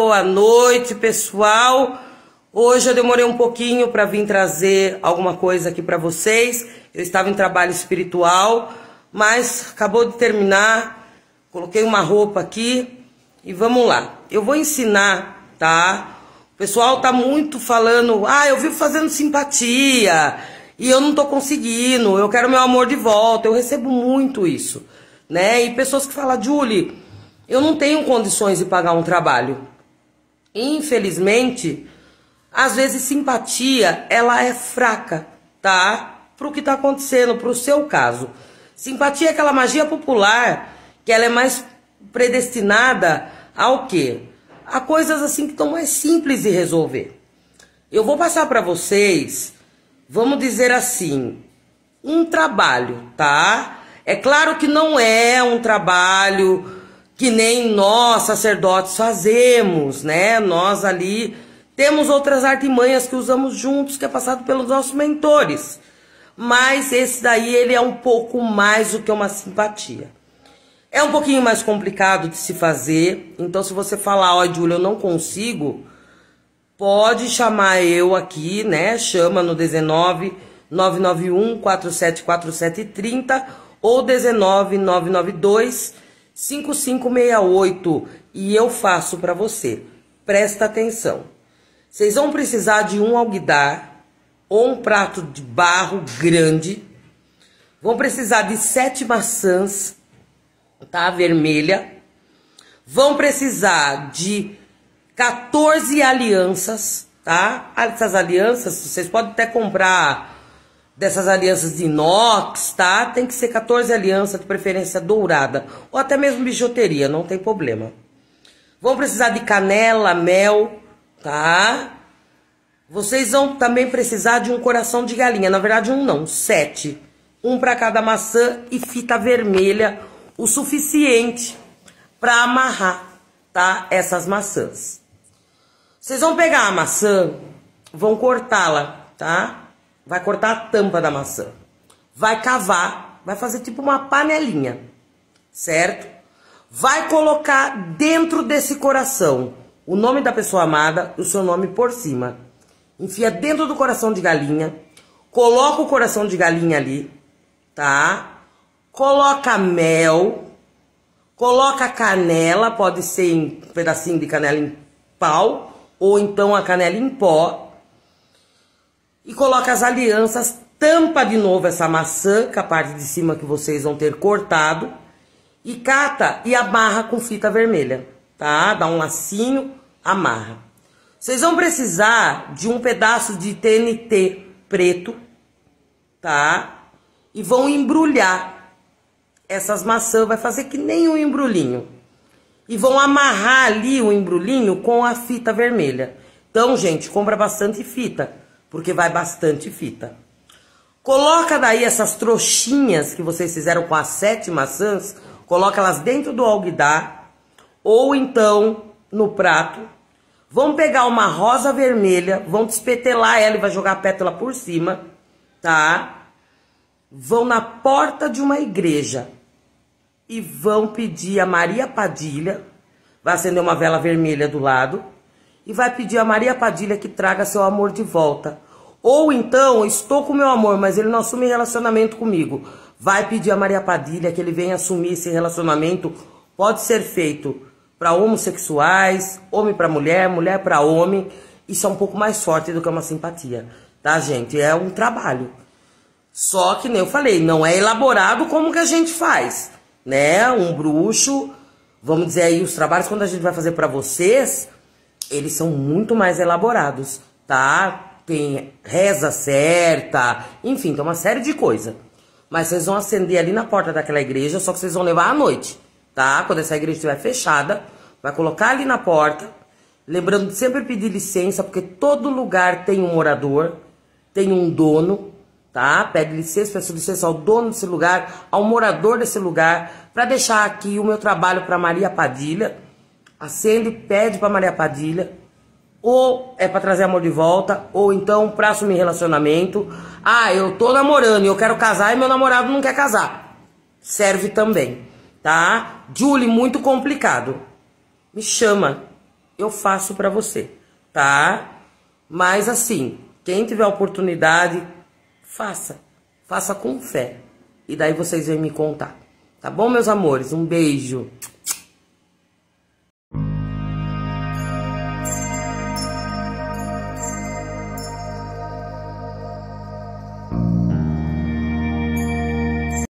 boa noite, pessoal. Hoje eu demorei um pouquinho para vir trazer alguma coisa aqui para vocês. Eu estava em trabalho espiritual, mas acabou de terminar. Coloquei uma roupa aqui e vamos lá. Eu vou ensinar, tá? O pessoal tá muito falando, eu vivo fazendo simpatia e eu não tô conseguindo, eu quero meu amor de volta. Eu recebo muito isso, né? E pessoas que falam, Julie, eu não tenho condições de pagar um trabalho. Infelizmente, às vezes simpatia, ela é fraca, tá? Pro que tá acontecendo, pro seu caso. Simpatia é aquela magia popular, que ela é mais predestinada ao quê? A coisas assim que estão mais simples de resolver. Eu vou passar pra vocês, vamos dizer assim, um trabalho, tá? É claro que não é um trabalho que nem nós, sacerdotes, fazemos, né? Nós ali temos outras artimanhas que usamos juntos, que é passado pelos nossos mentores. Mas esse daí, ele é um pouco mais do que uma simpatia. É um pouquinho mais complicado de se fazer. Então, se você falar, Júlia, eu não consigo, pode chamar eu aqui, né? Chama no 19 991 474730 ou 19 992 5568 e eu faço pra você. Presta atenção. Vocês vão precisar de um alguidar ou um prato de barro grande. Vão precisar de 7 maçãs, tá? Vermelha. Vão precisar de 14 alianças, tá? Essas alianças, vocês podem até comprar dessas alianças de inox, tá? Tem que ser 14 alianças, de preferência dourada. Ou até mesmo bijuteria, não tem problema. Vão precisar de canela, mel, tá? Vocês vão também precisar de um coração de galinha. Na verdade, um não, 7. Um pra cada maçã e fita vermelha, o suficiente pra amarrar, tá? Essas maçãs. Vocês vão pegar a maçã, vão cortá-la, tá? Vai cortar a tampa da maçã. Vai cavar. Vai fazer tipo uma panelinha. Certo? Vai colocar dentro desse coração o nome da pessoa amada e o seu nome por cima. Enfia dentro do coração de galinha. Coloca o coração de galinha ali. Tá? Coloca mel. Coloca canela. Pode ser em um pedacinho de canela em pau. Ou então a canela em pó. E coloca as alianças, tampa de novo essa maçã, com a parte de cima que vocês vão ter cortado. E cata e amarra com fita vermelha, tá? Dá um lacinho, amarra. Vocês vão precisar de um pedaço de TNT preto, tá? E vão embrulhar essas maçãs, vai fazer que nem um embrulhinho. E vão amarrar ali o embrulhinho com a fita vermelha. Então, gente, compra bastante fita. Porque vai bastante fita. Coloca daí essas trouxinhas que vocês fizeram com as 7 maçãs. Coloca elas dentro do alguidar. Ou então no prato. Vão pegar uma rosa vermelha. Vão despetelar ela e vai jogar a pétala por cima. Tá? Vão na porta de uma igreja. E vão pedir a Maria Padilha. Vai acender uma vela vermelha do lado. E vai pedir a Maria Padilha que traga seu amor de volta. Ou então, estou com meu amor, mas ele não assume relacionamento comigo. Vai pedir a Maria Padilha que ele venha assumir esse relacionamento. Pode ser feito para homossexuais, homem para mulher, mulher para homem. Isso é um pouco mais forte do que uma simpatia, tá, gente? É um trabalho. Só que, nem eu falei, não é elaborado como que a gente faz, né? Um bruxo, vamos dizer aí, os trabalhos quando a gente vai fazer para vocês, eles são muito mais elaborados, tá? Tem reza certa, enfim, tem uma série de coisa. Mas vocês vão acender ali na porta daquela igreja, só que vocês vão levar à noite, tá? Quando essa igreja estiver fechada, vai colocar ali na porta. Lembrando de sempre pedir licença, porque todo lugar tem um morador, tem um dono, tá? Pede licença, peço licença ao dono desse lugar, ao morador desse lugar, pra deixar aqui o meu trabalho pra Maria Padilha. Acende, pede pra Maria Padilha, ou é pra trazer amor de volta, ou então pra assumir relacionamento. Ah, eu tô namorando e eu quero casar e meu namorado não quer casar. Serve também, tá? Julie, muito complicado. Me chama, eu faço pra você, tá? Mas assim, quem tiver oportunidade, faça. Faça com fé. E daí vocês vêm me contar. Tá bom, meus amores? Um beijo.